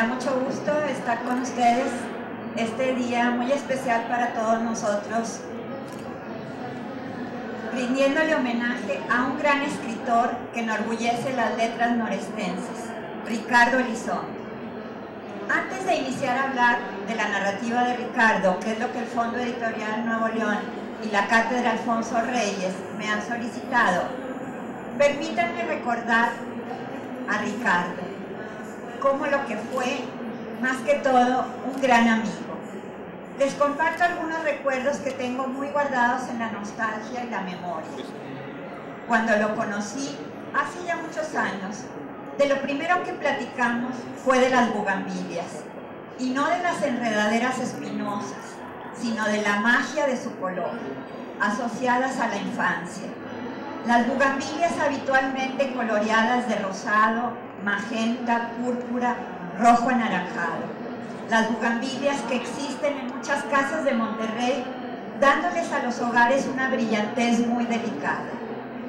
da mucho gusto estar con ustedes este día muy especial para todos nosotros, rindiéndole homenaje a un gran escritor que enorgullece las letras norestenses, Ricardo Elizondo. Antes de iniciar a hablar de la narrativa de Ricardo, que es lo que el Fondo Editorial Nuevo León y la Cátedra Alfonso Reyes me han solicitado, permítanme recordar a Ricardo como lo que fue, más que todo, un gran amigo. Les comparto algunos recuerdos que tengo muy guardados en la nostalgia y la memoria. Cuando lo conocí, hace ya muchos años, de lo primero que platicamos fue de las bugambilias, y no de las enredaderas espinosas, sino de la magia de su color, asociadas a la infancia. Las bugambilias habitualmente coloreadas de rosado, magenta, púrpura, rojo anaranjado. Las bugambilias que existen en muchas casas de Monterrey, dándoles a los hogares una brillantez muy delicada.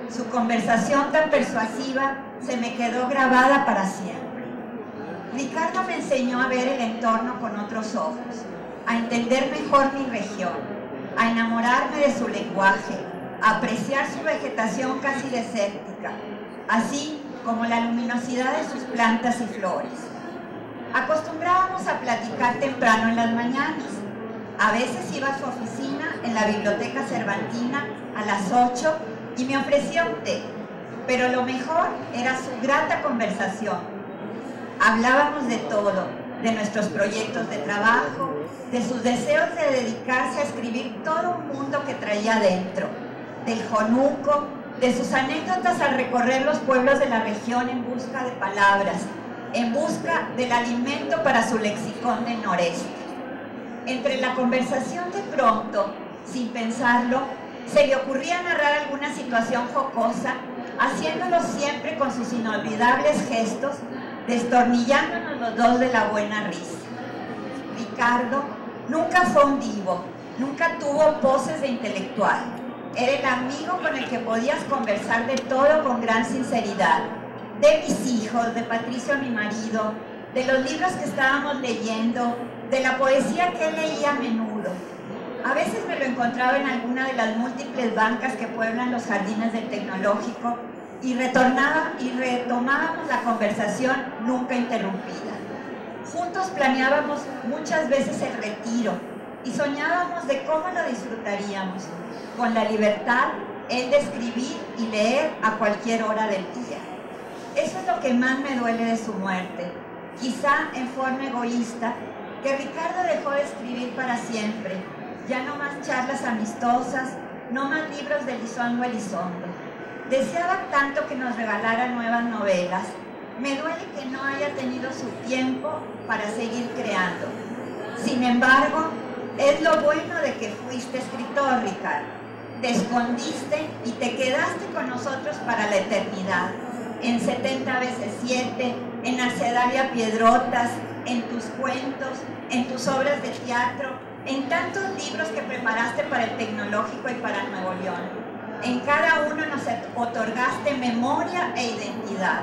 Su conversación tan persuasiva se me quedó grabada para siempre. Ricardo me enseñó a ver el entorno con otros ojos, a entender mejor mi región, a enamorarme de su lenguaje, a apreciar su vegetación casi desértica, así como la luminosidad de sus plantas y flores. Acostumbrábamos a platicar temprano en las mañanas. A veces iba a su oficina en la Biblioteca Cervantina a las 8 y me ofrecía un té, pero lo mejor era su grata conversación. Hablábamos de todo, de nuestros proyectos de trabajo, de sus deseos de dedicarse a escribir todo un mundo que traía dentro, del Jonuco, de sus anécdotas al recorrer los pueblos de la región en busca de palabras, en busca del alimento para su lexicón del noreste. Entre la conversación, de pronto, sin pensarlo, se le ocurría narrar alguna situación jocosa, haciéndolo siempre con sus inolvidables gestos, destornillándonos los dos de la buena risa. Ricardo nunca fue un divo, nunca tuvo poses de intelectual. Era el amigo con el que podías conversar de todo con gran sinceridad. De mis hijos, de Patricio mi marido, de los libros que estábamos leyendo, de la poesía que él leía a menudo. A veces me lo encontraba en alguna de las múltiples bancas que pueblan los jardines del Tecnológico y retomábamos la conversación nunca interrumpida. Juntos planeábamos muchas veces el retiro y soñábamos de cómo lo disfrutaríamos, con la libertad, él de escribir y leer a cualquier hora del día. Eso es lo que más me duele de su muerte, quizá en forma egoísta, que Ricardo dejó de escribir para siempre. Ya no más charlas amistosas, no más libros de Elizondo Elizondo. Deseaba tanto que nos regalaran nuevas novelas. Me duele que no haya tenido su tiempo para seguir creando. Sin embargo, es lo bueno de que fuiste escritor, Ricardo. Te escondiste y te quedaste con nosotros para la eternidad. En 70 veces 7, en Narcedalia Piedrotas, en tus cuentos, en tus obras de teatro, en tantos libros que preparaste para el Tecnológico y para Nuevo León. En cada uno nos otorgaste memoria e identidad.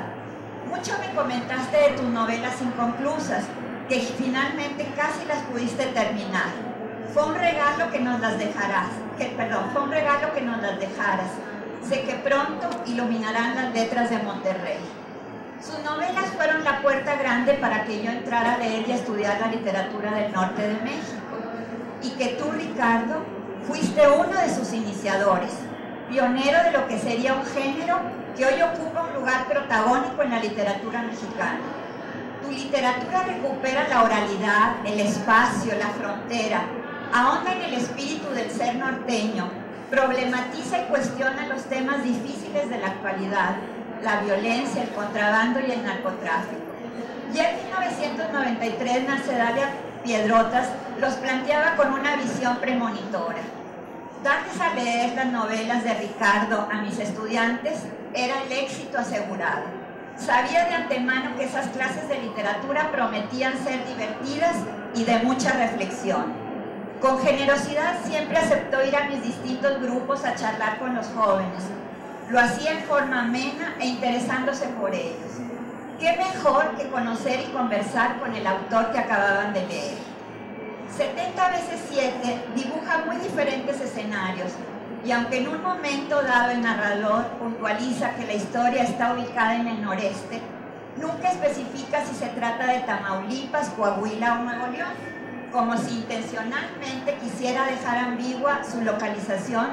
Mucho me comentaste de tus novelas inconclusas, que finalmente casi las pudiste terminar. Fue un regalo que nos las dejarás, fue un regalo que nos las dejaras. Sé que pronto iluminarán las letras de Monterrey. Sus novelas fueron la puerta grande para que yo entrara a leer y a estudiar la literatura del norte de México, y que tú, Ricardo, fuiste uno de sus iniciadores, pionero de lo que sería un género que hoy ocupa un lugar protagónico en la literatura mexicana. Tu literatura recupera la oralidad, el espacio, la frontera, ahonda en el espíritu del ser norteño, problematiza y cuestiona los temas difíciles de la actualidad, la violencia, el contrabando y el narcotráfico. Ya en 1993, Narcedalia Piedrotas los planteaba con una visión premonitora. Darles a leer las novelas de Ricardo a mis estudiantes era el éxito asegurado. Sabía de antemano que esas clases de literatura prometían ser divertidas y de mucha reflexión. Con generosidad siempre aceptó ir a mis distintos grupos a charlar con los jóvenes. Lo hacía en forma amena e interesándose por ellos. ¿Qué mejor que conocer y conversar con el autor que acababan de leer? 70 veces 7 dibuja muy diferentes escenarios, y aunque en un momento dado el narrador puntualiza que la historia está ubicada en el noreste, nunca especifica si se trata de Tamaulipas, Coahuila o Nuevo León, como si intencionalmente quisiera dejar ambigua su localización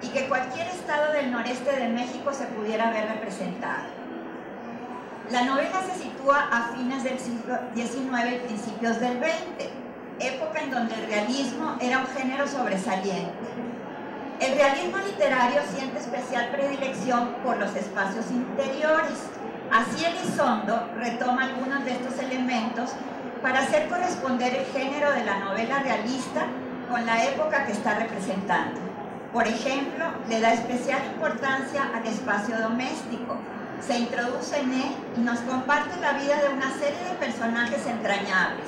y que cualquier estado del noreste de México se pudiera ver representado. La novela se sitúa a fines del siglo XIX y principios del XX, época en donde el realismo era un género sobresaliente. El realismo literario siente especial predilección por los espacios interiores. Así Elizondo retoma algunos de estos elementos para hacer corresponder el género de la novela realista con la época que está representando. Por ejemplo, le da especial importancia al espacio doméstico, se introduce en él y nos comparte la vida de una serie de personajes entrañables.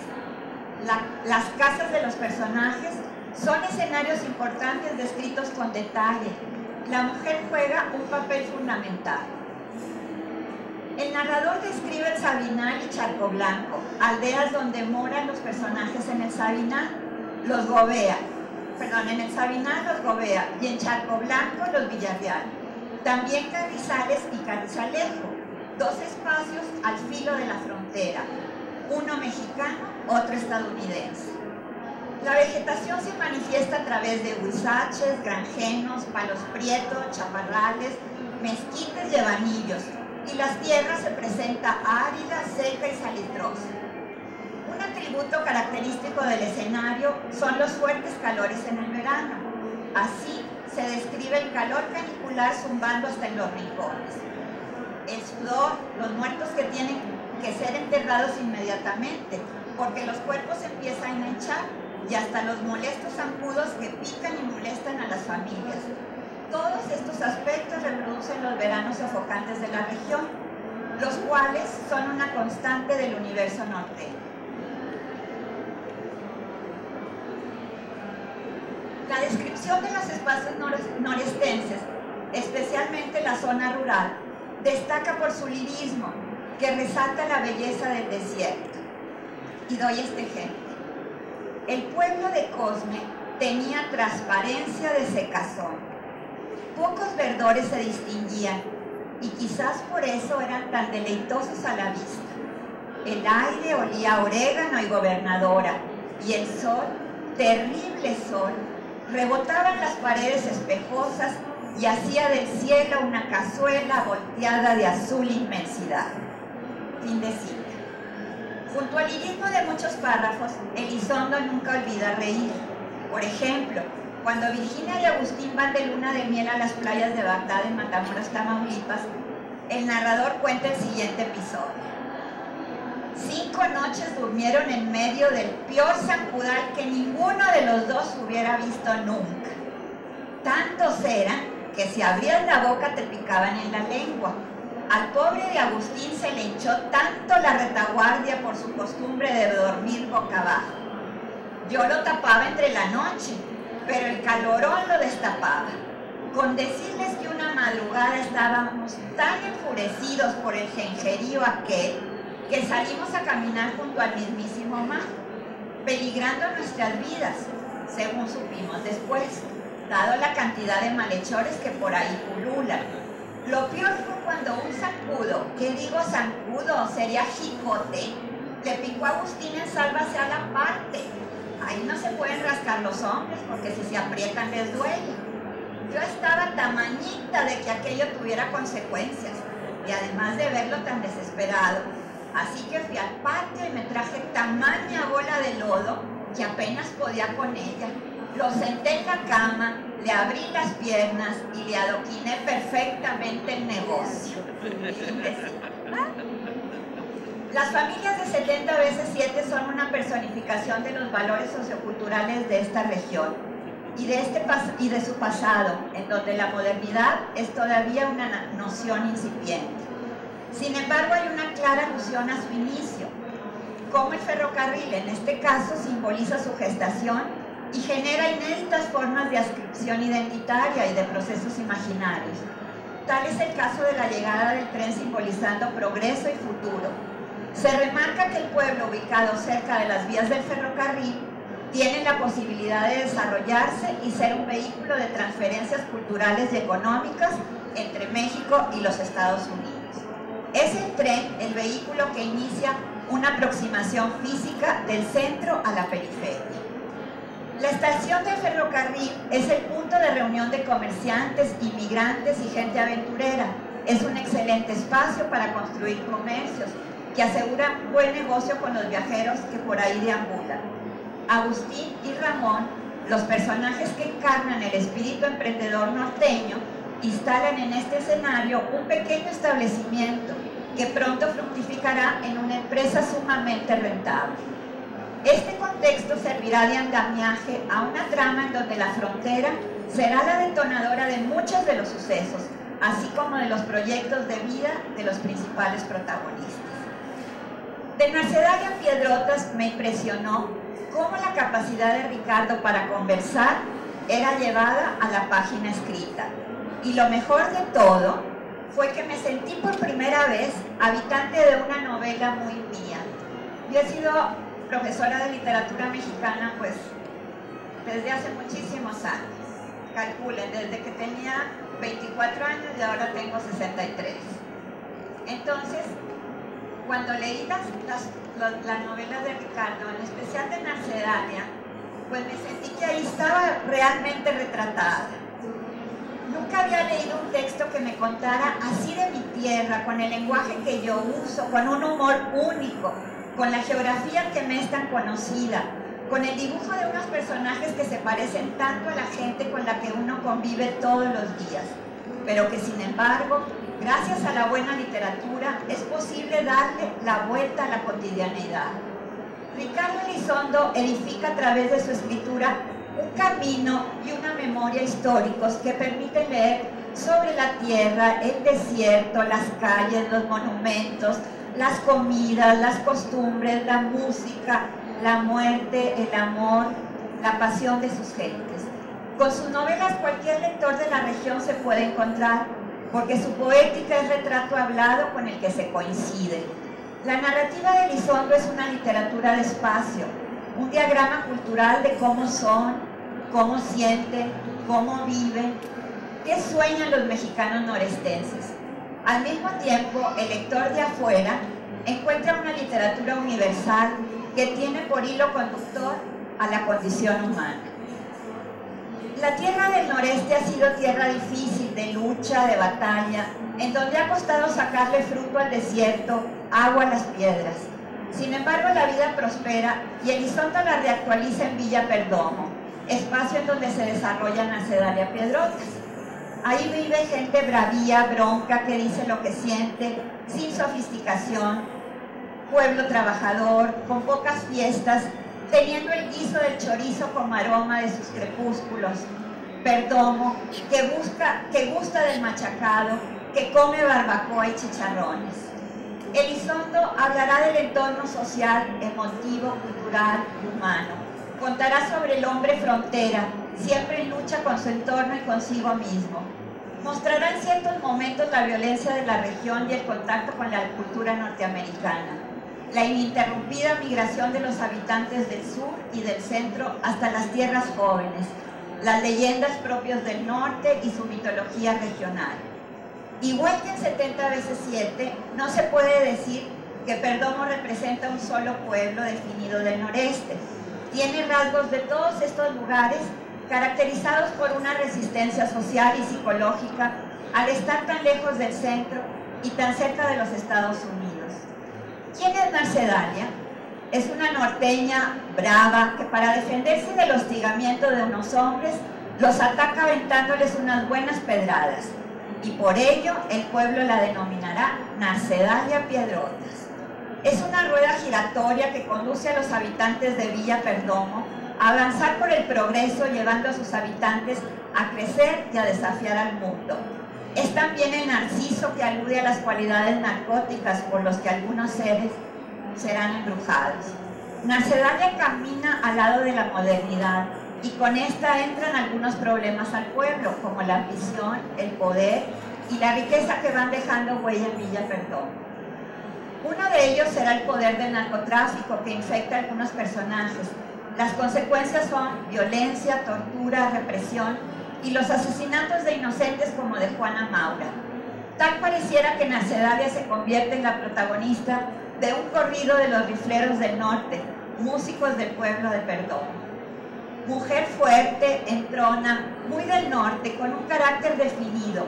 Las casas de los personajes son escenarios importantes descritos con detalle. La mujer juega un papel fundamental. El narrador describe el Sabinal y Charco Blanco, aldeas donde moran los personajes en el Sabinal, en el Sabinal los gobea, y en Charco Blanco los villarreal. También Carrizales y Carrizalejo, dos espacios al filo de la frontera, uno mexicano, otro estadounidense. La vegetación se manifiesta a través de huizaches, granjenos, palos prietos, chaparrales, mezquites y habanillos, y las tierras se presenta árida, seca y salitrosa. Un atributo característico del escenario son los fuertes calores en el verano. Así, se describe el calor canicular zumbando hasta en los rincones. El sudor, los muertos que tienen que ser enterrados inmediatamente, porque los cuerpos empiezan a hinchar, y hasta los molestos zancudos que pican y molestan a las familias. Todos estos aspectos reproducen los veranos sofocantes de la región, los cuales son una constante del universo norteño. La descripción de los espacios norestenses, especialmente la zona rural, destaca por su lirismo, que resalta la belleza del desierto. Y doy este ejemplo. El pueblo de Cosme tenía transparencia de secazón. Pocos verdores se distinguían, y quizás por eso eran tan deleitosos a la vista. El aire olía a orégano y gobernadora, y el sol, terrible sol, rebotaban las paredes espejosas y hacía del cielo una cazuela volteada de azul inmensidad. Fin de cita. Junto al lirismo de muchos párrafos, Elizondo nunca olvida reír. Por ejemplo, cuando Virginia y Agustín van de luna de miel a las playas de Bagdad en Matamoros, Tamaulipas, el narrador cuenta el siguiente episodio. 5 noches durmieron en medio del peor zancudal que ninguno de los dos hubiera visto nunca. Tantos eran que si abrías la boca te picaban en la lengua. Al pobre de Agustín se le hinchó tanto la retaguardia por su costumbre de dormir boca abajo. Yo lo tapaba entre la noche, pero el calorón lo destapaba. Con decirles que una madrugada estábamos tan enfurecidos por el jenjerío aquel que salimos a caminar junto al mismísimo mar, peligrando nuestras vidas, según supimos después, dado la cantidad de malhechores que por ahí pululan. Lo peor fue cuando un zancudo, que digo zancudo, sería jicote, le picó a Agustín en sálvase a la parte. Ahí no se pueden rascar los hombres, porque si se aprietan les duele. Yo estaba tamañita de que aquello tuviera consecuencias, y además de verlo tan desesperado, así que fui al patio y me traje tamaña bola de lodo que apenas podía con ella. Lo senté en la cama, le abrí las piernas y le adoquiné perfectamente el negocio. Las familias de 70 veces 7 son una personificación de los valores socioculturales de esta región y de su pasado, en donde la modernidad es todavía una noción incipiente. Sin embargo, hay una clara alusión a su inicio, como el ferrocarril en este caso simboliza su gestación y genera inéditas formas de adscripción identitaria y de procesos imaginarios. Tal es el caso de la llegada del tren simbolizando progreso y futuro. Se remarca que el pueblo ubicado cerca de las vías del ferrocarril tiene la posibilidad de desarrollarse y ser un vehículo de transferencias culturales y económicas entre México y los Estados Unidos. Es el tren el vehículo que inicia una aproximación física del centro a la periferia. La estación de ferrocarril es el punto de reunión de comerciantes, inmigrantes y gente aventurera. Es un excelente espacio para construir comercios que aseguran buen negocio con los viajeros que por ahí deambulan. Agustín y Ramón, los personajes que encarnan el espíritu emprendedor norteño, instalan en este escenario un pequeño establecimiento que pronto fructificará en una empresa sumamente rentable. Este contexto servirá de andamiaje a una trama en donde la frontera será la detonadora de muchos de los sucesos, así como de los proyectos de vida de los principales protagonistas. De Narcedalia Piedrotas me impresionó cómo la capacidad de Ricardo para conversar era llevada a la página escrita. Y lo mejor de todo fue que me sentí por primera vez habitante de una novela muy mía. Yo he sido profesora de literatura mexicana pues desde hace muchísimos años. Calculen, desde que tenía 24 años y ahora tengo 63. Entonces, cuando leí las novelas de Ricardo, en especial de Narcedalia, pues me sentí que ahí estaba realmente retratada. Nunca había leído un texto que me contara así de mi tierra, con el lenguaje que yo uso, con un humor único, con la geografía que me es tan conocida, con el dibujo de unos personajes que se parecen tanto a la gente con la que uno convive todos los días, pero que sin embargo, gracias a la buena literatura, es posible darle la vuelta a la cotidianidad. Ricardo Elizondo edifica a través de su escritura un camino y una memoria históricos que permiten leer sobre la tierra, el desierto, las calles, los monumentos, las comidas, las costumbres, la música, la muerte, el amor, la pasión de sus gentes. Con sus novelas cualquier lector de la región se puede encontrar, porque su poética es retrato hablado con el que se coincide. La narrativa de Elizondo es una literatura de espacio, un diagrama cultural de cómo son, cómo sienten, cómo viven, qué sueñan los mexicanos norestenses. Al mismo tiempo, el lector de afuera encuentra una literatura universal que tiene por hilo conductor a la condición humana. La tierra del noreste ha sido tierra difícil, de lucha, de batalla, en donde ha costado sacarle fruto al desierto, agua a las piedras. Sin embargo, la vida prospera y Elizondo la reactualiza en Villa Perdomo, espacio en donde se desarrolla Narcedalia Piedrotas. Ahí vive gente bravía, bronca, que dice lo que siente, sin sofisticación, pueblo trabajador, con pocas fiestas, teniendo el guiso del chorizo como aroma de sus crepúsculos. Perdomo, que gusta del machacado, que come barbacoa y chicharrones. Elizondo hablará del entorno social, emotivo, cultural, humano. Contará sobre el hombre frontera, siempre en lucha con su entorno y consigo mismo. Mostrará en ciertos momentos la violencia de la región y el contacto con la cultura norteamericana. La ininterrumpida migración de los habitantes del sur y del centro hasta las tierras jóvenes. Las leyendas propias del norte y su mitología regional. Igual que en 70 veces 7, no se puede decir que Perdomo representa un solo pueblo definido del noreste. Tiene rasgos de todos estos lugares, caracterizados por una resistencia social y psicológica al estar tan lejos del centro y tan cerca de los Estados Unidos. ¿Quién es Narcedalia? Es una norteña brava que para defenderse del hostigamiento de unos hombres, los ataca aventándoles unas buenas pedradas. Y por ello el pueblo la denominará Narcedalia Piedrotas. Es una rueda giratoria que conduce a los habitantes de Villa Perdomo a avanzar por el progreso, llevando a sus habitantes a crecer y a desafiar al mundo. Es también el narciso que alude a las cualidades narcóticas por los que algunos seres serán embrujados. Narcedalia camina al lado de la modernidad, y con esta entran algunos problemas al pueblo, como la ambición, el poder y la riqueza que van dejando huella en Villa Perdomo. Uno de ellos será el poder del narcotráfico que infecta a algunos personajes. Las consecuencias son violencia, tortura, represión y los asesinatos de inocentes como de Juana Maura. Tal pareciera que Narcedalia se convierte en la protagonista de un corrido de los rifleros del norte, músicos del pueblo de Perdomo. Mujer fuerte, entrona, muy del norte, con un carácter definido.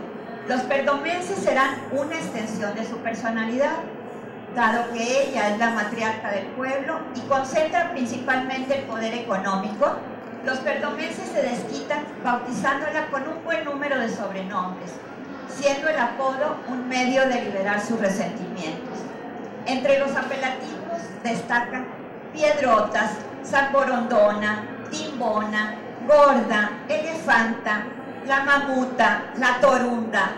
Los perdomenses serán una extensión de su personalidad, dado que ella es la matriarca del pueblo y concentra principalmente el poder económico. Los perdomenses se desquitan bautizándola con un buen número de sobrenombres, siendo el apodo un medio de liberar sus resentimientos. Entre los apelativos destacan Piedrotas, Zamborondona, Timbona, Gorda, Elefanta, la Mamuta, la Torunda,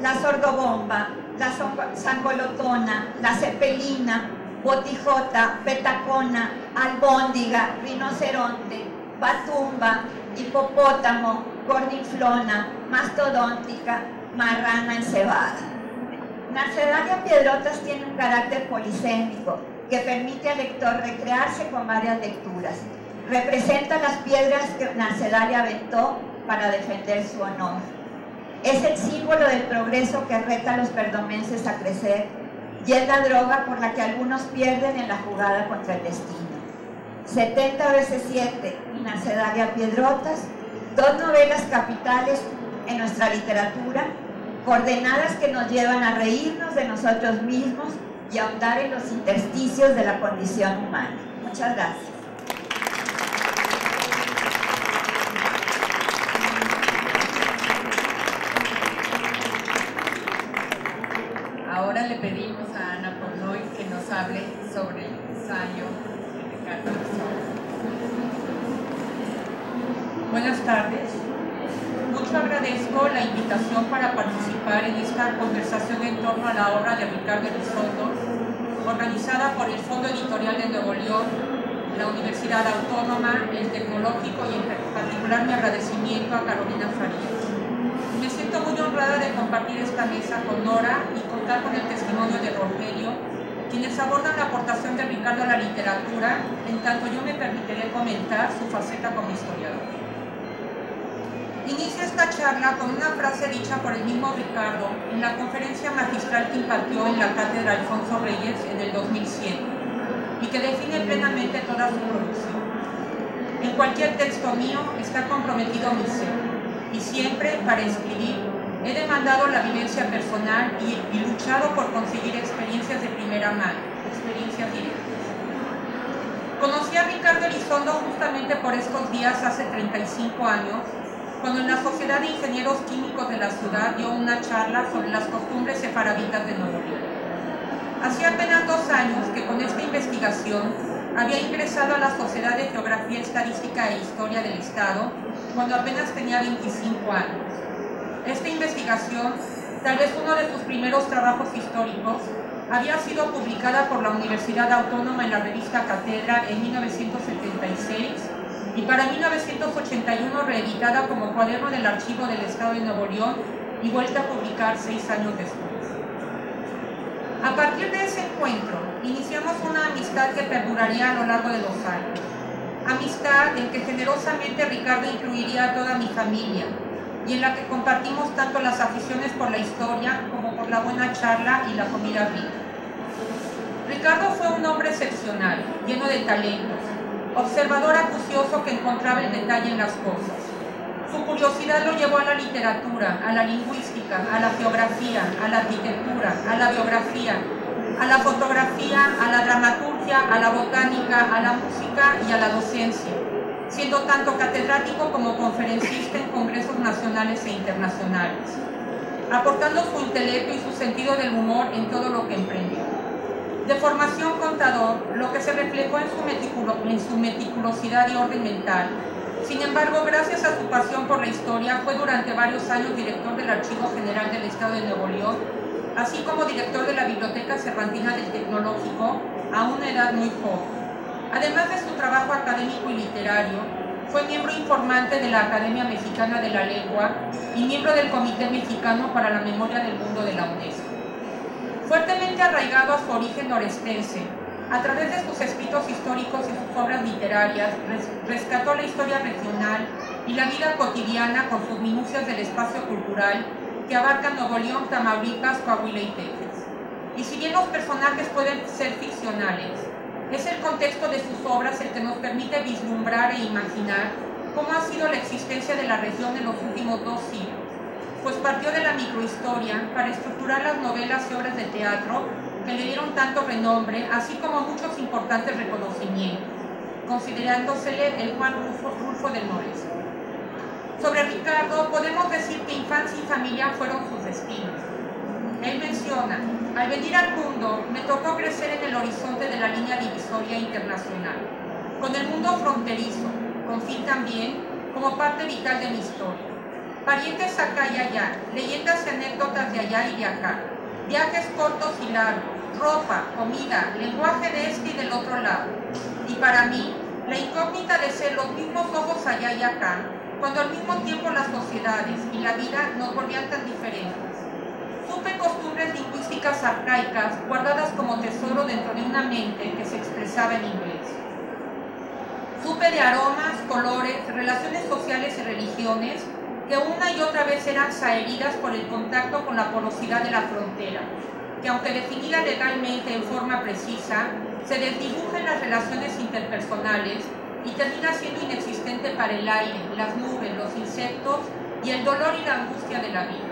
la Sordobomba, la Zancolotona, la Cepelina, Botijota, Petacona, Albóndiga, Rinoceronte, Batumba, Hipopótamo, Corniflona, Mastodóntica, Marrana encebada. Narcedalia Piedrotas tiene un carácter polisémico que permite al lector recrearse con varias lecturas. Representa las piedras que Narcedalia aventó para defender su honor. Es el símbolo del progreso que reta a los perdomenses a crecer y es la droga por la que algunos pierden en la jugada contra el destino. 70 veces 7 y Narcedalia Piedrotas, dos novelas capitales en nuestra literatura, coordenadas que nos llevan a reírnos de nosotros mismos y a ahondar en los intersticios de la condición humana. Muchas gracias. Ahora le pedimos a Ana Pornoy que nos hable sobre el ensayo de Ricardo Elizondo. Buenas tardes. Mucho agradezco la invitación para participar en esta conversación en torno a la obra de Ricardo Elizondo, organizada por el Fondo Editorial de Nuevo León, la Universidad Autónoma, el Tecnológico y en particular mi agradecimiento a Carolina Farías. Me siento muy honrada de compartir esta mesa con Nora y contar con el testimonio de Rogelio, quienes abordan la aportación de Ricardo a la literatura, en tanto yo me permitiré comentar su faceta como historiador. Inicia esta charla con una frase dicha por el mismo Ricardo en la conferencia magistral que impartió en la Cátedra Alfonso Reyes en el 2007 y que define plenamente toda su producción. En cualquier texto mío está comprometido mi ser. Y siempre, para escribir, he demandado la vivencia personal y luchado por conseguir experiencias de primera mano, experiencias directas. Conocí a Ricardo Elizondo justamente por estos días hace 35 años, cuando en la Sociedad de Ingenieros Químicos de la ciudad dio una charla sobre las costumbres sefarditas de Nuevo León. Hacía apenas 2 años que con esta investigación había ingresado a la Sociedad de Geografía, Estadística e Historia del Estado cuando apenas tenía 25 años. Esta investigación, tal vez uno de sus primeros trabajos históricos, había sido publicada por la Universidad Autónoma en la revista Cátedra en 1976 y para 1981 reeditada como cuaderno del Archivo del Estado de Nuevo León y vuelta a publicar 6 años después. A partir de ese encuentro, iniciamos una amistad que perduraría a lo largo de 2 años. Amistad en que generosamente Ricardo incluiría a toda mi familia y en la que compartimos tanto las aficiones por la historia como por la buena charla y la comida rica. Ricardo fue un hombre excepcional, lleno de talentos, observador acucioso que encontraba el detalle en las cosas. Su curiosidad lo llevó a la literatura, a la lingüística, a la geografía, a la arquitectura, a la biografía, a la fotografía, a la dramaturgia, a la botánica, a la música y a la docencia, siendo tanto catedrático como conferencista en congresos nacionales e internacionales, aportando su intelecto y su sentido del humor en todo lo que emprendió. De formación contador, lo que se reflejó en su meticulosidad y orden mental. Sin embargo, gracias a su pasión por la historia, fue durante varios años director del Archivo General del Estado de Nuevo León, así como director de la Biblioteca Cervantina del Tecnológico a una edad muy joven. Además de su trabajo académico y literario, Fue miembro informante de la Academia Mexicana de la Lengua y miembro del Comité Mexicano para la Memoria del Mundo de la UNESCO. Fuertemente arraigado a su origen norestense, a través de sus escritos históricos y sus obras literarias, rescató la historia regional y la vida cotidiana con sus minucias del espacio cultural que abarca Nuevo León, Tamaulipas, Coahuila y Texas. Y si bien los personajes pueden ser ficcionales, es el contexto de sus obras el que nos permite vislumbrar e imaginar cómo ha sido la existencia de la región en los últimos 2 siglos, pues partió de la microhistoria para estructurar las novelas y obras de teatro que le dieron tanto renombre, así como muchos importantes reconocimientos, considerándosele el Juan Rulfo del Noreste. Sobre Ricardo, podemos decir que infancia y familia fueron sus destinos. Él menciona: al venir al mundo, me tocó crecer en el horizonte de la línea divisoria internacional, con el mundo fronterizo, con fin también, como parte vital de mi historia. Parientes acá y allá, leyendas y anécdotas de allá y de acá, viajes cortos y largos, ropa, comida, lenguaje de este y del otro lado. Y para mí, la incógnita de ser los mismos ojos allá y acá, cuando al mismo tiempo las sociedades y la vida nos volvían tan diferentes. Supe costumbres lingüísticas arcaicas guardadas como tesoro dentro de una mente que se expresaba en inglés. Supe de aromas, colores, relaciones sociales y religiones que una y otra vez eran zaheridas por el contacto con la porosidad de la frontera, que aunque definida legalmente en forma precisa, se desdibuja en las relaciones interpersonales y termina siendo inexistente para el aire, las nubes, los insectos y el dolor y la angustia de la vida.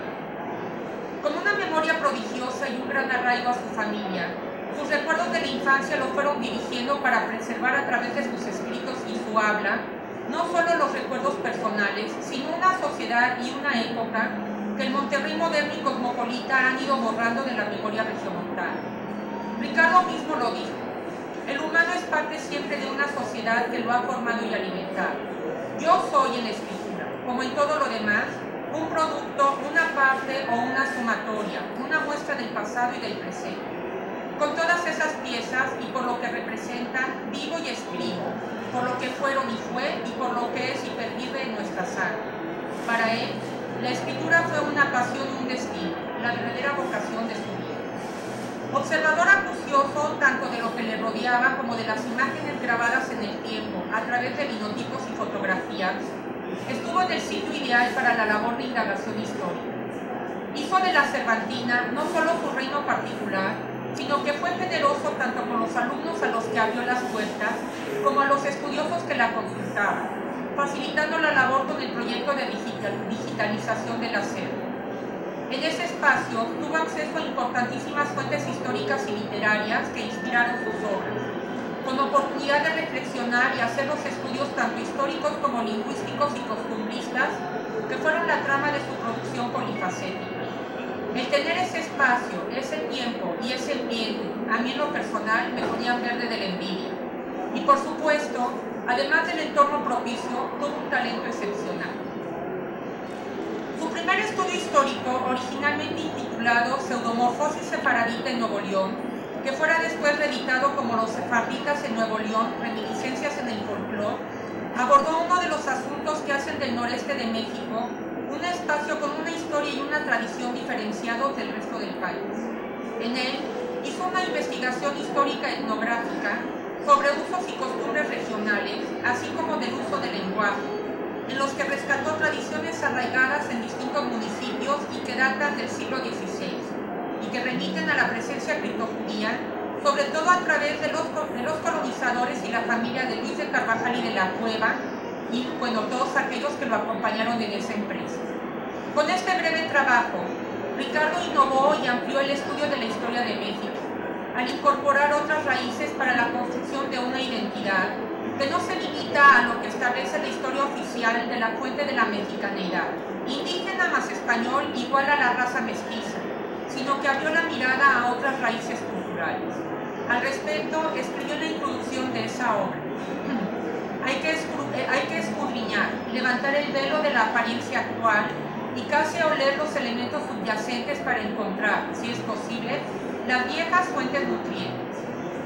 Con una memoria prodigiosa y un gran arraigo a su familia, sus recuerdos de la infancia lo fueron dirigiendo para preservar a través de sus escritos y su habla no solo los recuerdos personales, sino una sociedad y una época que el Monterrey moderno y cosmopolita han ido borrando de la memoria regiomontana. Ricardo mismo lo dijo: el humano es parte siempre de una sociedad que lo ha formado y alimentado. Yo soy en la escritura, como en todo lo demás, un producto, una parte o una sumatoria, una muestra del pasado y del presente. Con todas esas piezas y por lo que representan, vivo y escribo, por lo que fueron y fue, y por lo que es y pervive en nuestra sangre. Para él, la escritura fue una pasión y un destino, la verdadera vocación de su vida. Observador acucioso tanto de lo que le rodeaba como de las imágenes grabadas en el tiempo, a través de linotipos y fotografías, estuvo en el sitio ideal para la labor de indagación histórica. Hizo de la Cervantina no solo su reino particular, sino que fue generoso tanto con los alumnos a los que abrió las puertas, como a los estudiosos que la consultaban, facilitando la labor con el proyecto de digitalización del acervo. En ese espacio tuvo acceso a importantísimas fuentes históricas y literarias que inspiraron sus obras, con oportunidad de reflexionar y hacer los estudios tanto históricos como lingüísticos y costumbristas que fueron la trama de su producción polifacética. El tener ese espacio, ese tiempo y ese ambiente, a mí en lo personal me ponían verde de la envidia. Y por supuesto, además del entorno propicio, tuvo un talento excepcional. Su primer estudio histórico, originalmente intitulado Pseudomorfosis Sefardita en Nuevo León, que fuera después reeditado como Los Sefarditas en Nuevo León, Reminiscencias en el Folclore, abordó uno de los asuntos que hacen del noreste de México un espacio con una historia y una tradición diferenciados del resto del país. En él hizo una investigación histórica etnográfica sobre usos y costumbres regionales, así como del uso del lenguaje, en los que rescató tradiciones arraigadas en distintos municipios y que datan del siglo XVI, y que remiten a la presencia criptojudía, sobre todo a través de los colonizadores y la familia de Luis de Carvajal y de La Cueva, y bueno, todos aquellos que lo acompañaron en esa empresa. Con este breve trabajo, Ricardo innovó y amplió el estudio de la historia de México, al incorporar otras raíces para la construcción de una identidad que no se limita a lo que establece la historia oficial de la fuente de la mexicanidad, indígena más español igual a la raza mestiza, sino que abrió la mirada a otras raíces culturales. Al respecto, escribió la introducción de esa obra. Hay que escudriñar, levantar el velo de la apariencia actual y casi oler los elementos subyacentes para encontrar, si es posible, las viejas fuentes nutrientes.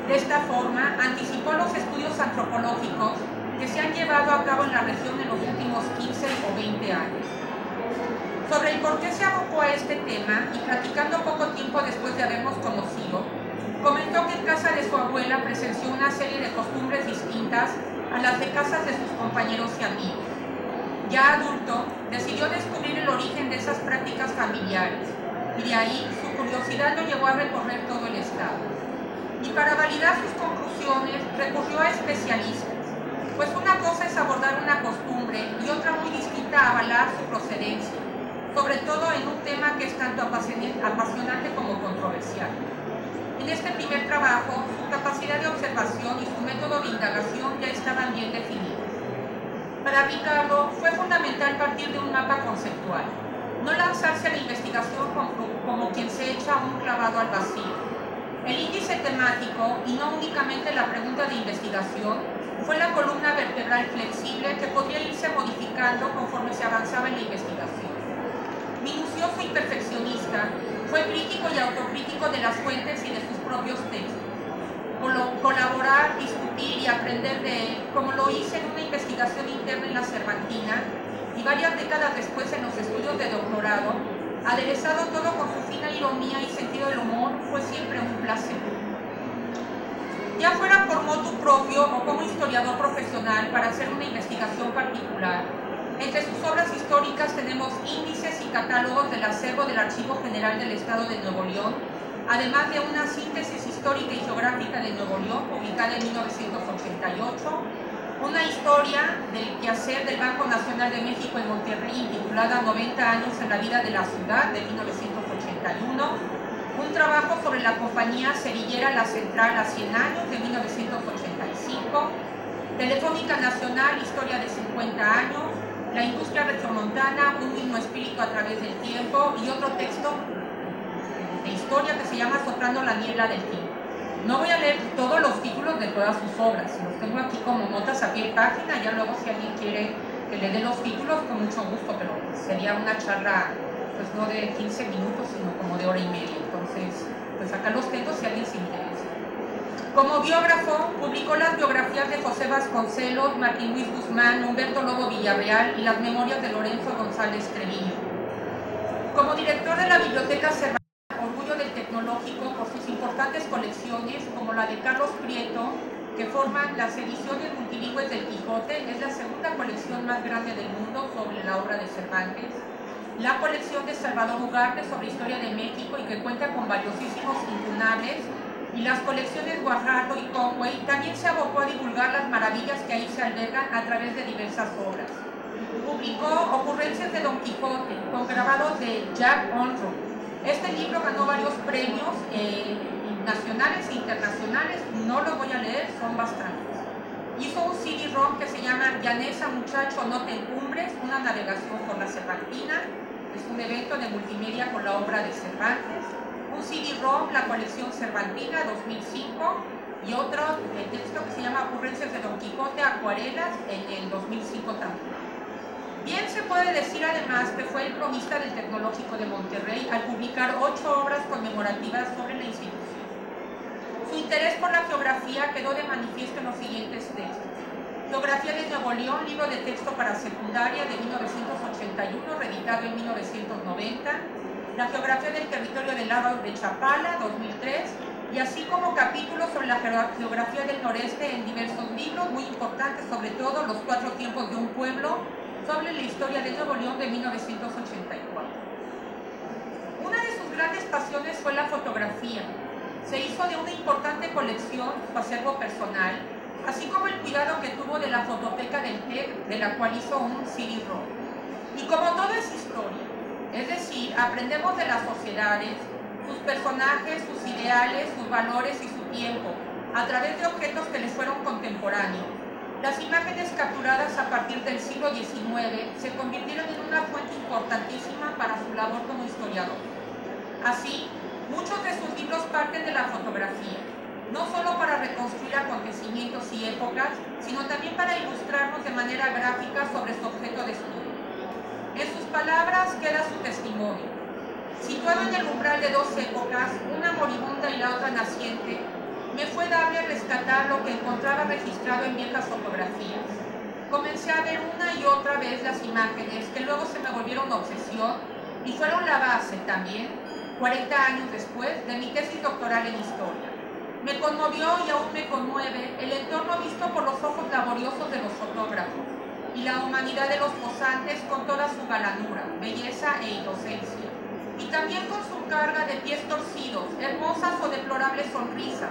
De esta forma, anticipó los estudios antropológicos que que se han llevado a cabo en la región en los últimos 15 o 20 años. Sobre el por qué se abocó a este tema y platicando poco tiempo después de habernos conocido, comentó que en casa de su abuela presenció una serie de costumbres distintas a las de casas de sus compañeros y amigos. Ya adulto, decidió descubrir el origen de esas prácticas familiares y de ahí su curiosidad lo llevó a recorrer todo el estado. Y para validar sus conclusiones recurrió a especialistas, pues una cosa es abordar una costumbre y otra muy distinta a avalar su procedencia, sobre todo en un tema que es tanto apasionante como controversial. En este primer trabajo, su capacidad de observación y su método de indagación ya estaban bien definidos. Para Ricardo fue fundamental partir de un mapa conceptual, no lanzarse a la investigación como quien se echa un clavado al vacío. El índice temático, y no únicamente la pregunta de investigación, fue la columna vertebral flexible que podía irse modificando conforme se avanzaba en la investigación. Minucioso y perfeccionista, fue crítico y autocrítico de las fuentes y de sus propios textos. Colaborar, discutir y aprender de él, como lo hice en una investigación interna en la Cervantina y varias décadas después en los estudios de doctorado, aderezado todo con su fina ironía y sentido del humor, fue siempre un placer. Ya fuera por motu propio o como historiador profesional para hacer una investigación particular, entre sus obras históricas tenemos índices y catálogos del acervo del Archivo General del Estado de Nuevo León, además de una síntesis histórica y geográfica de Nuevo León, publicada en 1988, una historia del quehacer del Banco Nacional de México en Monterrey, titulada 90 años en la vida de la ciudad, de 1981, un trabajo sobre la compañía cerillera La Central a 100 años, de 1985, Telefónica Nacional, historia de 50 años, la industria regiomontana, un mismo espíritu a través del tiempo, y otro texto de historia que se llama Soplando la niebla del tiempo. No voy a leer todos los títulos de todas sus obras, los tengo aquí como notas a pie página, ya luego si alguien quiere que le dé los títulos, con mucho gusto, pero sería una charla, pues no de 15 minutos, sino como de hora y media, entonces, pues acá los tengo si alguien se interesa. Como biógrafo, publicó las biografías de José Vasconcelos, Martín Luis Guzmán, Humberto Lobo Villarreal y las memorias de Lorenzo González Treviño. Como director de la Biblioteca Cervantina, orgullo del Tecnológico por sus importantes colecciones, como la de Carlos Prieto, que forman las ediciones multilingües del Quijote, es la segunda colección más grande del mundo sobre la obra de Cervantes, la colección de Salvador Ugarte sobre historia de México y que cuenta con valiosísimos incunables, y las colecciones Guajardo y Conway. También se abocó a divulgar las maravillas que ahí se albergan a través de diversas obras. Publicó Ocurrencias de Don Quijote, con grabados de Jack Onrod. Este libro ganó varios premios nacionales e internacionales, no los voy a leer, son bastantes. Hizo un CD-ROM que se llama Llaneza Muchacho, no te encumbres, una navegación por la Cervantina, es un evento de multimedia con la obra de Cervantes. Un CD-ROM, la colección Cervantina 2005, y otro texto que se llama Ocurrencias de Don Quijote, Acuarelas, en el 2005 también. Bien se puede decir además que fue el cronista del Tecnológico de Monterrey al publicar 8 obras conmemorativas sobre la institución. Su interés por la geografía quedó de manifiesto en los siguientes textos. Geografía de Nuevo León, libro de texto para secundaria de 1981, reeditado en 1990. La geografía del territorio del Lago de Chapala, 2003. Y así como capítulos sobre la geografía del noreste en diversos libros, muy importantes, sobre todo Los 4 tiempos de un pueblo, sobre la historia de Nuevo León de 1984. Una de sus grandes pasiones fue la fotografía. Se hizo de una importante colección, su acervo personal, así como el cuidado que tuvo de la fototeca del TEC, de la cual hizo un CD-ROM. Y como todo es historia, es decir, aprendemos de las sociedades, sus personajes, sus ideales, sus valores y su tiempo, a través de objetos que les fueron contemporáneos. Las imágenes capturadas a partir del siglo XIX se convirtieron en una fuente importantísima para su labor como historiador. Así, muchos de sus libros parten de la fotografía, no solo para reconstruir acontecimientos y épocas, sino también para ilustrarnos de manera gráfica sobre su objeto de estudio. En sus palabras queda su testimonio. Situado en el umbral de dos épocas, una moribunda y la otra naciente, me fue dable rescatar lo que encontraba registrado en viejas fotografías, comencé a ver una y otra vez las imágenes que luego se me volvieron obsesión y fueron la base también, 40 años después, de mi tesis doctoral en Historia. Me conmovió y aún me conmueve el entorno visto por los ojos laboriosos de los fotógrafos y la humanidad de los posantes con toda su galanura, belleza e inocencia, y también con su carga de pies torcidos, hermosas o deplorables sonrisas,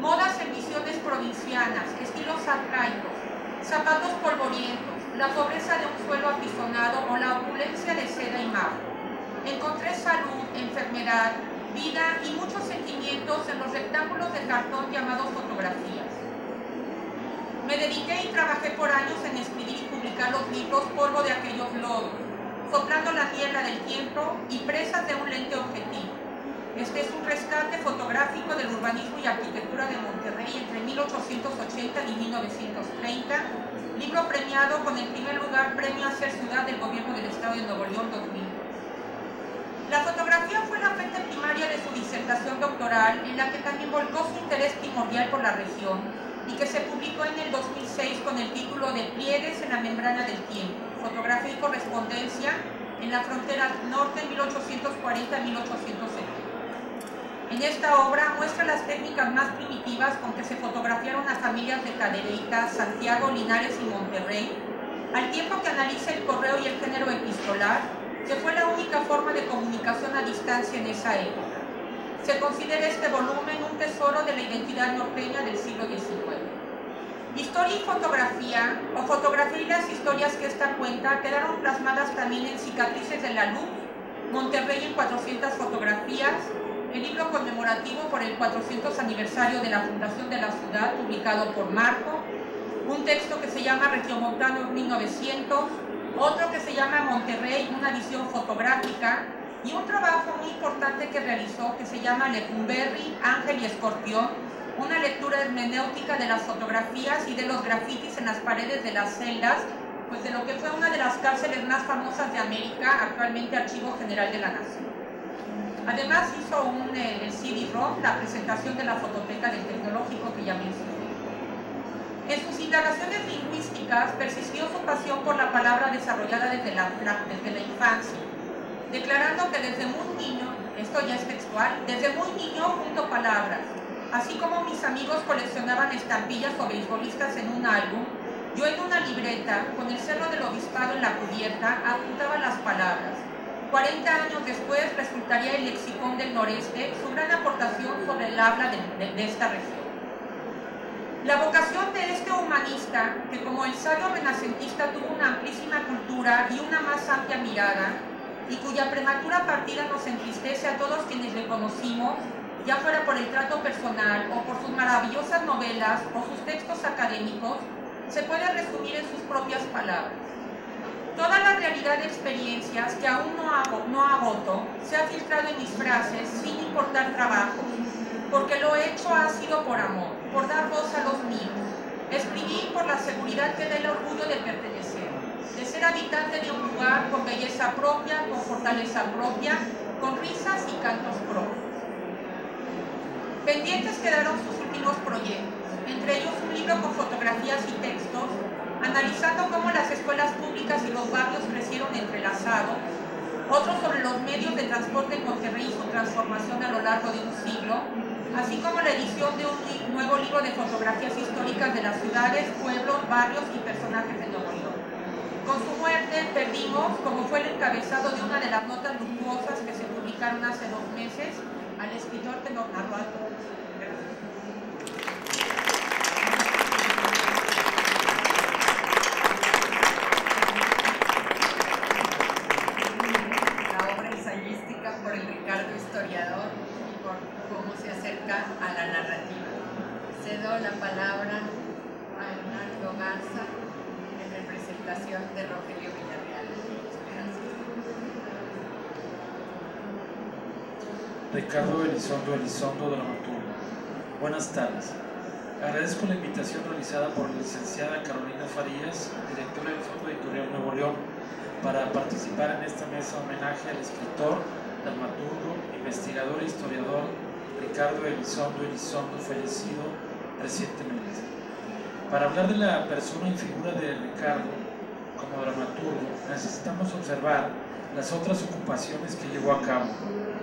modas en visiones provincianas, estilos arcaicos, zapatos polvorientos, la pobreza de un suelo apisonado o la opulencia de seda y mármol. Encontré salud, enfermedad, vida y muchos sentimientos en los rectángulos de cartón llamados fotografías. Me dediqué y trabajé por años en escribir y publicar los libros Polvo de Aquellos Lodos, Soplando la Tierra del Tiempo y Presas de un Lente Objetivo. Este es un rescate fotográfico del urbanismo y arquitectura de Monterrey entre 1880 y 1930, libro premiado con el primer lugar Premio a Ser Ciudad del Gobierno del Estado de Nuevo León 2000. La fotografía fue la fuente primaria de su disertación doctoral, en la que también volcó su interés primordial por la región y que se publicó en el 2006 con el título de Pliegues en la Membrana del Tiempo, Fotografía y Correspondencia en la Frontera Norte 1840-1870. En esta obra muestra las técnicas más primitivas con que se fotografiaron a familias de Cadereyta, Santiago, Linares y Monterrey, al tiempo que analiza el correo y el género epistolar, que fue la única forma de comunicación a distancia en esa época. Se considera este volumen un tesoro de la identidad norteña del siglo XIX. Historia y fotografía, o fotografía y las historias que esta cuenta, quedaron plasmadas también en Cicatrices de la Luz, Monterrey en 400 fotografías, el libro conmemorativo por el 400 aniversario de la fundación de la ciudad, publicado por Marco, un texto que se llama Regiomontano 1900, otro que se llama Monterrey, una visión fotográfica, y un trabajo muy importante que realizó que se llama Lecumberri, Ángel y Escorpión, una lectura hermenéutica de las fotografías y de los grafitis en las paredes de las celdas, pues de lo que fue una de las cárceles más famosas de América, actualmente Archivo General de la Nación. Además hizo un CD-ROM, la presentación de la fototeca del Tecnológico que ya mencioné. En sus indagaciones lingüísticas persistió su pasión por la palabra desarrollada desde la infancia, declarando que desde muy niño, esto ya es textual, desde muy niño junto palabras, así como mis amigos coleccionaban estampillas o beisbolistas en un álbum, yo en una libreta, con el cerro del obispado en la cubierta, apuntaba las palabras. 40 años después resultaría el Lexicón del Noreste, su gran aportación sobre el habla de esta región. La vocación de este humanista, que como el sabio renacentista tuvo una amplísima cultura y una más amplia mirada, y cuya prematura partida nos entristece a todos quienes le conocimos, ya fuera por el trato personal o por sus maravillosas novelas o sus textos académicos, se puede resumir en sus propias palabras. Toda la realidad de experiencias que aún no agoto se ha filtrado en mis frases sin importar trabajo, porque lo hecho ha sido por amor, por dar voz a los míos. Escribí por la seguridad que da el orgullo de pertenecer, de ser habitante de un lugar con belleza propia, con fortaleza propia, con risas y cantos propios. Pendientes quedaron sus últimos proyectos, entre ellos un libro con fotografías y textos, analizando cómo las escuelas públicas y los barrios crecieron entrelazados, otro sobre los medios de transporte en Monterrey y su transformación a lo largo de un siglo, así como la edición de un nuevo libro de fotografías históricas de las ciudades, pueblos, barrios y personajes de Nuevo León. Con su muerte perdimos, como fue el encabezado de una de las notas luctuosas que se publicaron hace 2 meses, al escritor Tenor Narváez. Ricardo Elizondo, dramaturgo. Buenas tardes. Agradezco la invitación realizada por la licenciada Carolina Farías, directora del Fondo Editorial Nuevo León, para participar en esta mesa homenaje al escritor, dramaturgo, investigador e historiador Ricardo Elizondo Elizondo, fallecido recientemente. Para hablar de la persona y figura de Ricardo como dramaturgo, necesitamos observar las otras ocupaciones que llevó a cabo,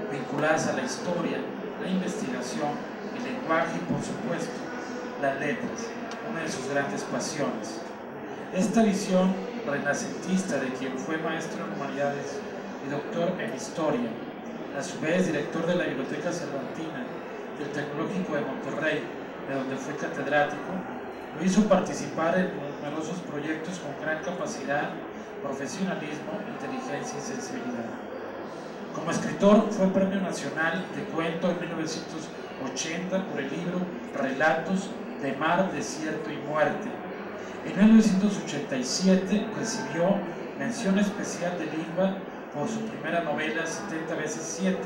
vinculadas a la historia, la investigación, el lenguaje y, por supuesto, las letras, una de sus grandes pasiones. Esta visión renacentista de quien fue maestro en humanidades y doctor en historia, a su vez director de la Biblioteca Cervantina del Tecnológico de Monterrey, de donde fue catedrático, lo hizo participar en numerosos proyectos con gran capacidad, profesionalismo, inteligencia y sensibilidad. Como escritor fue Premio Nacional de Cuento en 1980 por el libro Relatos de Mar, Desierto y Muerte. En 1987 recibió mención especial del INBA por su primera novela 70 veces 7,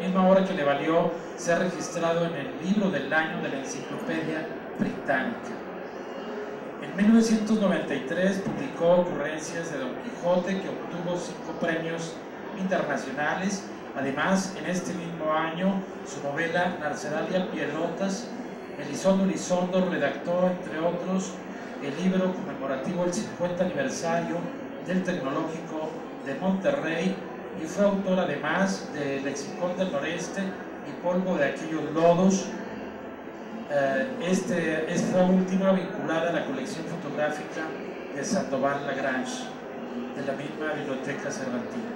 misma obra que le valió ser registrado en el libro del año de la Enciclopedia Británica. En 1993 publicó Ocurrencias de Don Quijote, que obtuvo 5 premios internacionales. Además, en este mismo año, su novela Narcedalia Piedrotas, Elizondo Elizondo redactó, entre otros, el libro conmemorativo del 50 aniversario del Tecnológico de Monterrey, y fue autor además de Lexicón del noreste y Polvo de Aquellos Lodos. Esta última vinculada a la colección fotográfica de Sandoval Lagrange, de la misma Biblioteca Cervantina.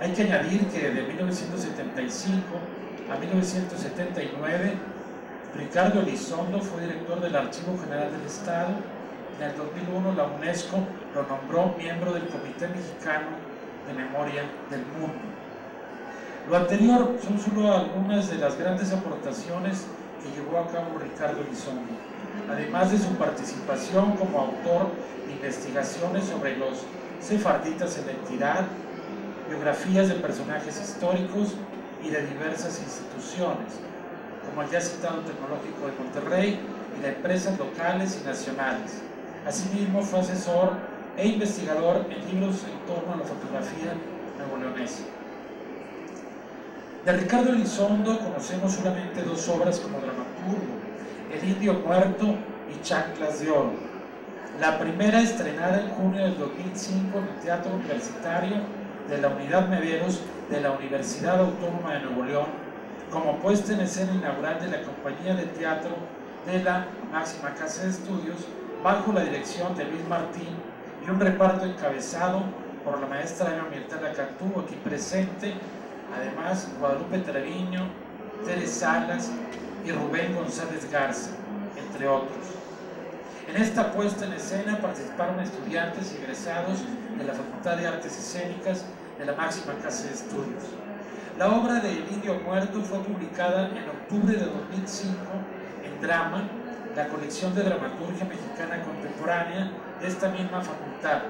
Hay que añadir que de 1975 a 1979 Ricardo Elizondo fue director del Archivo General del Estado. En el 2001 la UNESCO lo nombró miembro del Comité Mexicano de Memoria del Mundo. Lo anterior son solo algunas de las grandes aportaciones que llevó a cabo Ricardo Elizondo, además de su participación como autor de investigaciones sobre los sefarditas en la entidad, biografías de personajes históricos y de diversas instituciones, como el ya citado Tecnológico de Monterrey, y de empresas locales y nacionales. Asimismo fue asesor e investigador en libros en torno a la fotografía nuevoleonesa. De Ricardo Elizondo conocemos solamente 2 obras como dramaturgo: El Indio Muerto y Chanclas de Oro. La primera, estrenada en junio del 2005 en el Teatro Universitario de la Unidad Mederos de la Universidad Autónoma de Nuevo León, como puesta en escena inaugural de la compañía de teatro de la máxima casa de estudios, bajo la dirección de Luis Martín, y un reparto encabezado por la maestra Ana Mirtala Cantú, aquí presente, además Guadalupe Treviño, Teres Salas y Rubén González Garza, entre otros. En esta puesta en escena participaron estudiantes y egresados de la Facultad de Artes Escénicas de la máxima casa de estudios. La obra de El Indio Muerto fue publicada en octubre de 2005 en Drama, la colección de dramaturgia mexicana contemporánea de esta misma facultad,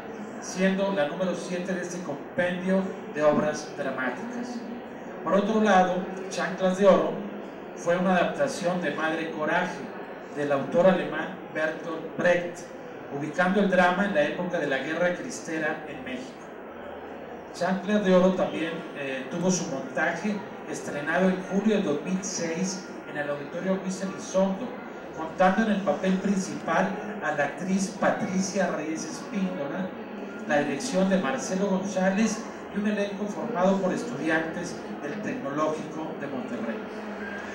siendo la número 7 de este compendio de obras dramáticas. Por otro lado, Chanclas de Oro fue una adaptación de Madre Coraje, del autor alemán Bertolt Brecht, ubicando el drama en la época de la Guerra Cristera en México. Chanclas de Oro también tuvo su montaje, estrenado en julio de 2006 en el Auditorio Luis Elizondo, contando en el papel principal a la actriz Patricia Reyes Espíndola, la dirección de Marcelo González y un elenco formado por estudiantes del Tecnológico de Monterrey.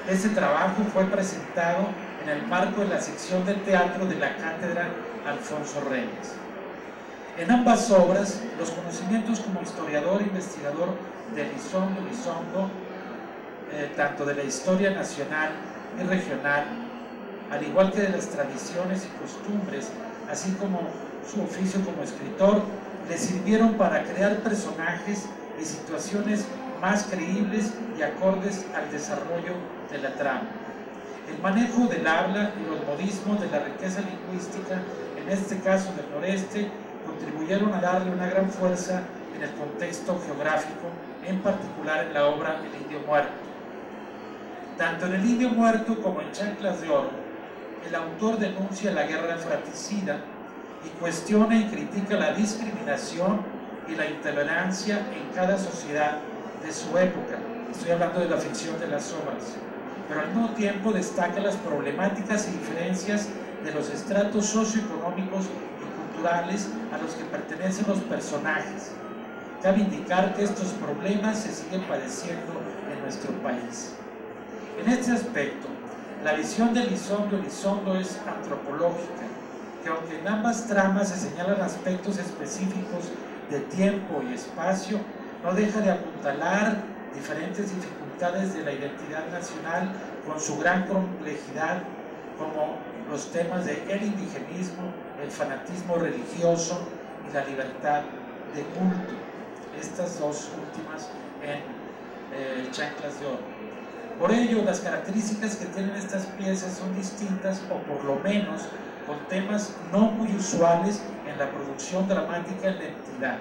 Este trabajo fue presentado en el marco de la sección de teatro de la Cátedra Alfonso Reyes. En ambas obras, los conocimientos como historiador e investigador de Elizondo, tanto de la historia nacional y regional, al igual que de las tradiciones y costumbres, así como su oficio como escritor, le sirvieron para crear personajes y situaciones más creíbles y acordes al desarrollo de la trama. El manejo del habla y los modismos de la riqueza lingüística, en este caso del noreste, contribuyeron a darle una gran fuerza en el contexto geográfico, en particular en la obra El Indio Muerto. Tanto en El Indio Muerto como en Chanclas de Oro, el autor denuncia la guerra fratricida y cuestiona y critica la discriminación y la intolerancia en cada sociedad de su época. Estoy hablando de la ficción de las obras, pero al mismo tiempo destaca las problemáticas y diferencias de los estratos socioeconómicos y culturales a los que pertenecen los personajes. Cabe indicar que estos problemas se siguen padeciendo en nuestro país. En este aspecto, la visión de Elizondo es antropológica, que aunque en ambas tramas se señalan aspectos específicos de tiempo y espacio, no deja de apuntalar diferentes dificultades de la identidad nacional con su gran complejidad, como los temas de el indigenismo, el fanatismo religioso y la libertad de culto, estas dos últimas en Chanclas de Oro. Por ello, las características que tienen estas piezas son distintas, o por lo menos con temas no muy usuales en la producción dramática en la entidad.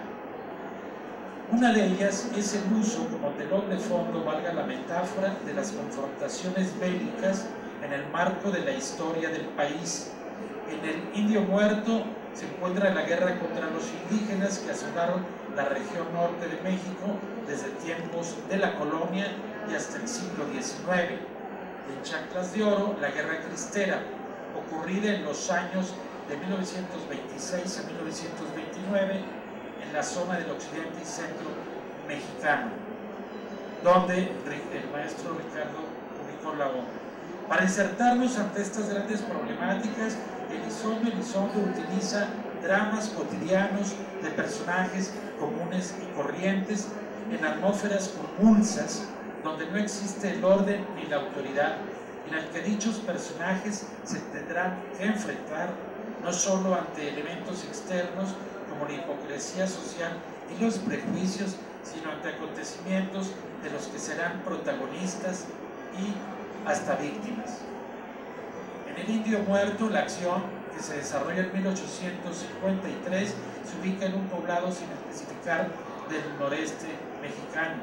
Una de ellas es el uso como telón de fondo, valga la metáfora, de las confrontaciones bélicas en el marco de la historia del país. En El Indio Muerto se encuentra la guerra contra los indígenas que asolaron la región norte de México desde tiempos de la colonia y hasta el siglo XIX. En Chanclas de Oro, la Guerra Cristera, ocurrida en los años de 1926 a 1929 en la zona del occidente y centro mexicano, donde el maestro Ricardo publicó la obra. Para insertarnos ante estas grandes problemáticas, Elizondo utiliza dramas cotidianos de personajes comunes y corrientes en atmósferas convulsas, donde no existe el orden ni la autoridad, en el que dichos personajes se tendrán que enfrentar no solo ante elementos externos como la hipocresía social y los prejuicios, sino ante acontecimientos de los que serán protagonistas y hasta víctimas. En El Indio Muerto, la acción, que se desarrolla en 1853, se ubica en un poblado sin especificar del noreste mexicano,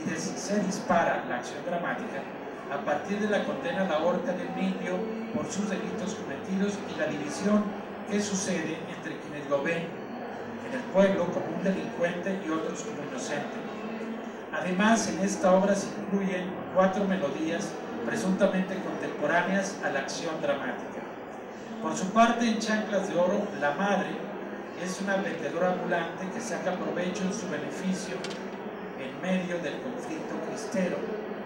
y se dispara la acción dramática a partir de la condena a la horca del indio por sus delitos cometidos y la división que sucede entre quienes lo ven en el pueblo como un delincuente y otros como inocente. Además, en esta obra se incluyen 4 melodías presuntamente contemporáneas a la acción dramática. Por su parte, en Chanclas de Oro, la madre es una vendedora ambulante que saca provecho en su beneficio en medio del conflicto cristero,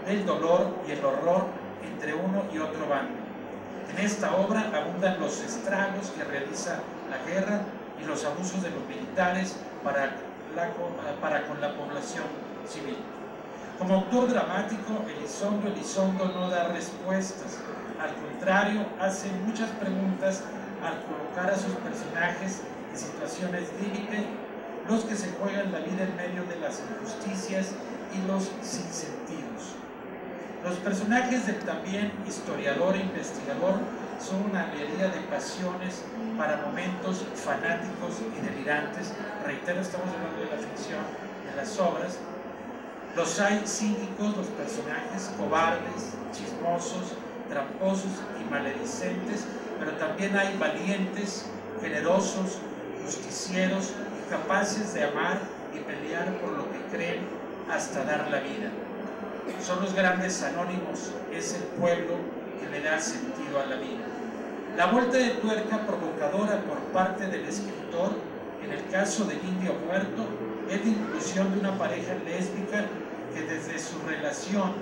del dolor y el horror entre uno y otro bando. En esta obra abundan los estragos que realiza la guerra y los abusos de los militares para con la población civil. Como autor dramático, Elizondo no da respuestas, al contrario, hace muchas preguntas al colocar a sus personajes en situaciones límite, los que se juegan la vida en medio de las injusticias y los sinsentidos. Los personajes del también historiador e investigador son una galería de pasiones para momentos fanáticos y delirantes. Reitero, estamos hablando de la ficción, de las obras. Los hay cínicos, los personajes cobardes, chismosos, tramposos y maledicentes, pero también hay valientes, generosos, justicieros, capaces de amar y pelear por lo que creen hasta dar la vida. Son los grandes anónimos, es el pueblo que le da sentido a la vida. La vuelta de tuerca provocadora por parte del escritor, en el caso del Indio Muerto, es la inclusión de una pareja lésbica que desde su relación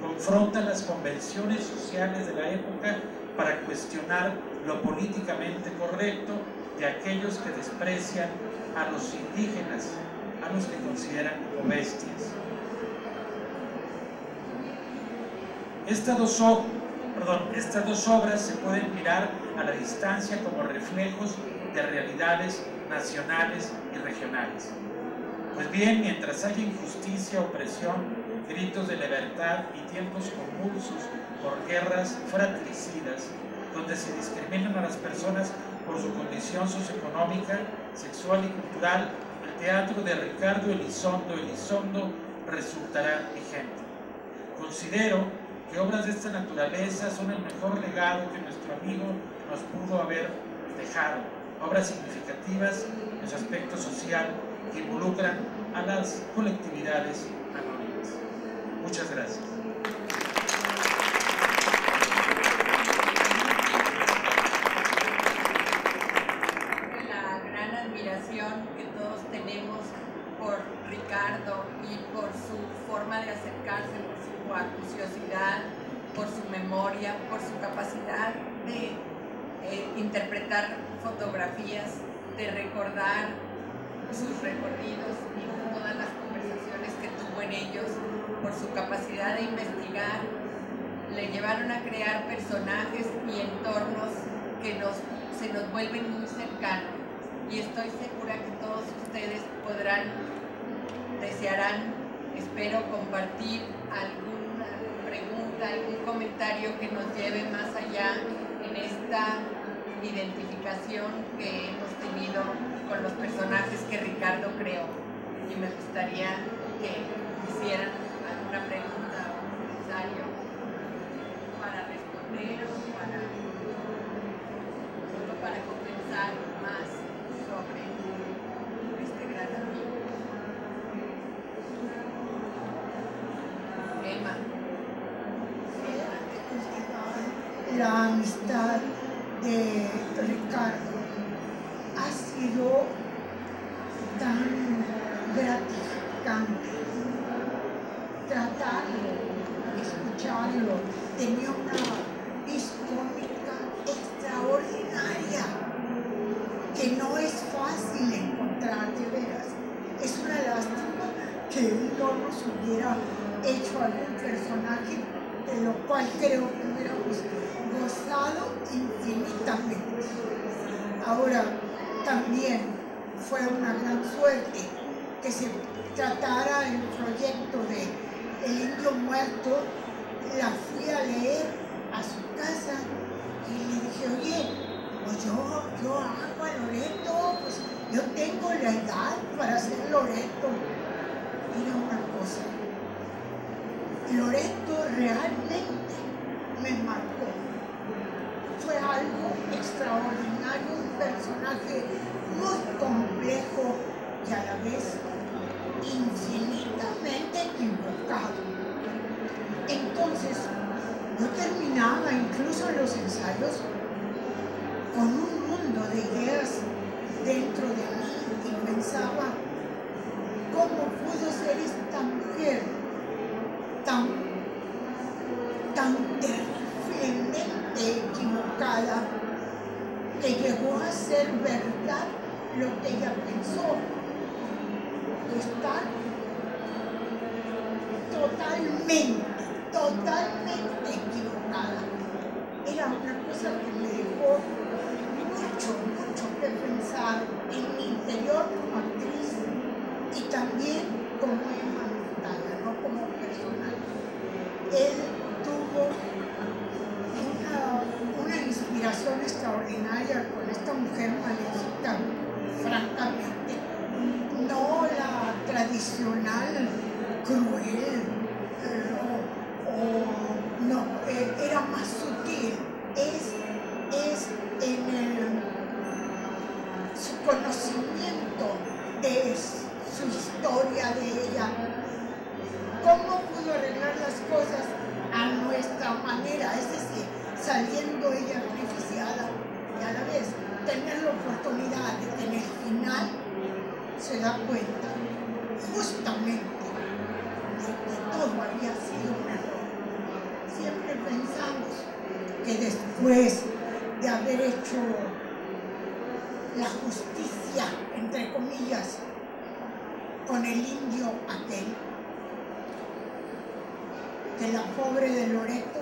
confronta las convenciones sociales de la época para cuestionar lo políticamente correcto de aquellos que desprecian a los indígenas, a los que consideran como bestias. Estas dos obras se pueden mirar a la distancia como reflejos de realidades nacionales y regionales. Pues bien, mientras haya injusticia, opresión, gritos de libertad y tiempos convulsos por guerras fratricidas, donde se discriminan a las personas por su condición socioeconómica, sexual y cultural, el teatro de Ricardo Elizondo resultará vigente. Considero que obras de esta naturaleza son el mejor legado que nuestro amigo nos pudo haber dejado, obras significativas en su aspecto social que involucran a las colectividades anónimas. Muchas gracias. Ricardo, y por su forma de acercarse, por su acuciosidad, por su memoria, por su capacidad de interpretar fotografías, de recordar sus recorridos y todas las conversaciones que tuvo en ellos, por su capacidad de investigar, le llevaron a crear personajes y entornos que se nos vuelven muy cercanos. Y estoy segura que todos ustedes desearán, espero, compartir alguna pregunta, algún comentario que nos lleve más allá en esta identificación que hemos tenido con los personajes que Ricardo creó. Y me gustaría que hicieran alguna pregunta o un comentario para responder o para compensar más. La amistad de Ricardo ha sido tan gratificante. Tratarlo, escucharlo, tenía una vis cómica extraordinaria que no es fácil encontrar, de veras. Es una lástima que él no nos hubiera hecho algún personaje, de lo cual creo que hubiéramos gozado infinitamente. Ahora, también fue una gran suerte que se tratara el proyecto de El Indio Muerto. La fui a leer a su casa y le dije, oye, pues yo hago a Loreto, pues yo tengo la edad para ser Loreto. Mira una cosa, Loreto realmente me marcó. Fue algo extraordinario, un personaje muy complejo y a la vez infinitamente equivocado. Entonces, yo terminaba incluso los ensayos con un mundo de ideas dentro de mí y pensaba, ¿cómo pudo ser esta mujer tan terriblemente equivocada que llegó a ser verdad lo que ella pensó? Estar totalmente equivocada era una cosa que me dejó mucho que pensar en mi interior como actriz y también como hermana, no como persona. Él tuvo una inspiración extraordinaria con esta mujer maléfica, francamente, no la tradicional, cruel, era más sutil. Es en su conocimiento de su historia de ella, cómo pudo arreglar las cosas a nuestra manera, es decir, saliendo ella beneficiada y a la vez tener la oportunidad de que en el final se da cuenta justamente de que todo había sido un error. Siempre pensamos que después de haber hecho la justicia, entre comillas, con el indio aquel, de la pobre de Loreto,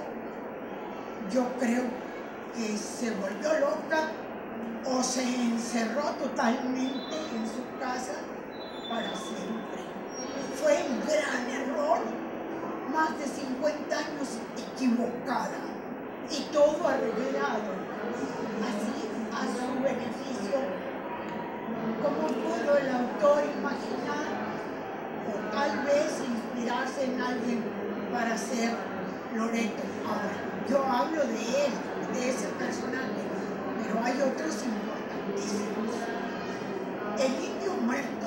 yo creo que se volvió loca o se encerró totalmente en su casa para siempre. Fue un gran error, más de 50 años equivocada y todo arreglado, así a su beneficio. ¿Cómo pudo el autor imaginar o tal vez inspirarse en alguien para ser Loreto? Ahora, yo hablo de él, de ese personaje, pero hay otros importantísimos. El Indio Muerto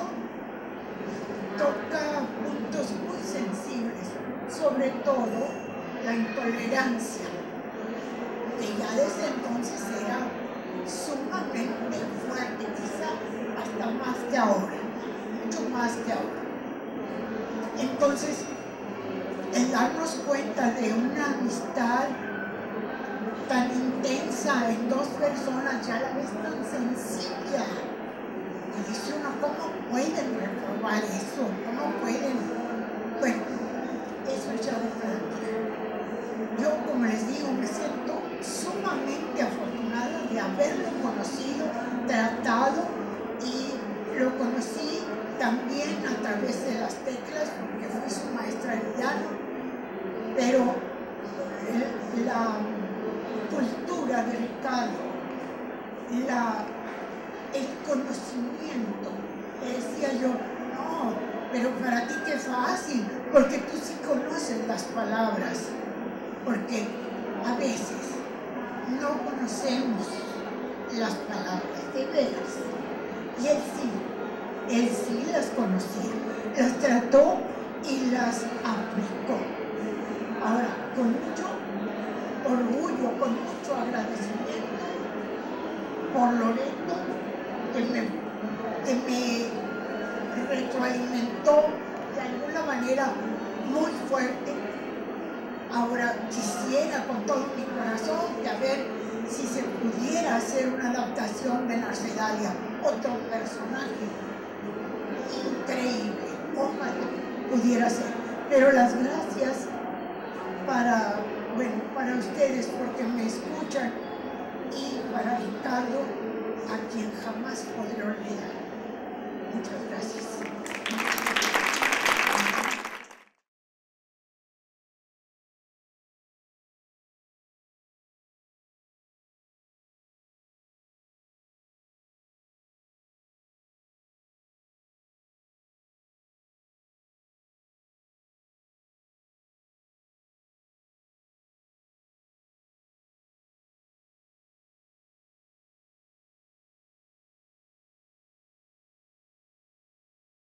toca puntos muy sensibles, sobre todo la intolerancia, que ya desde entonces era sumamente fuerte, quizá hasta más que ahora, mucho más que ahora. Y entonces, el darnos cuenta de una amistad tan intensa en dos personas, ya a la vez tan sencilla, y dice uno, ¿cómo pueden reprobar eso? ¿Cómo pueden? Bueno, eso es ya de planta. Yo, como les digo, me siento sumamente afortunada de haberlo conocido, tratado, y lo conocí también a través de las teclas, porque fui su maestra de piano, pero la cultura de Ricardo, el conocimiento, decía yo, no, pero para ti qué fácil, porque tú sí conoces las palabras, porque a veces no conocemos las palabras de veras, y él sí las conocía, las trató y las aplicó. Ahora, con mucho orgullo, con mucho agradecimiento por Loreto, que me retroalimentó de alguna manera muy fuerte. Ahora quisiera con todo mi corazón que a ver si se pudiera hacer una adaptación de Narcedalia, otro personaje increíble, ojalá pudiera ser. Pero las gracias para ustedes porque me escuchan y para Ricardo, a quien jamás podré olvidar. Muchas gracias.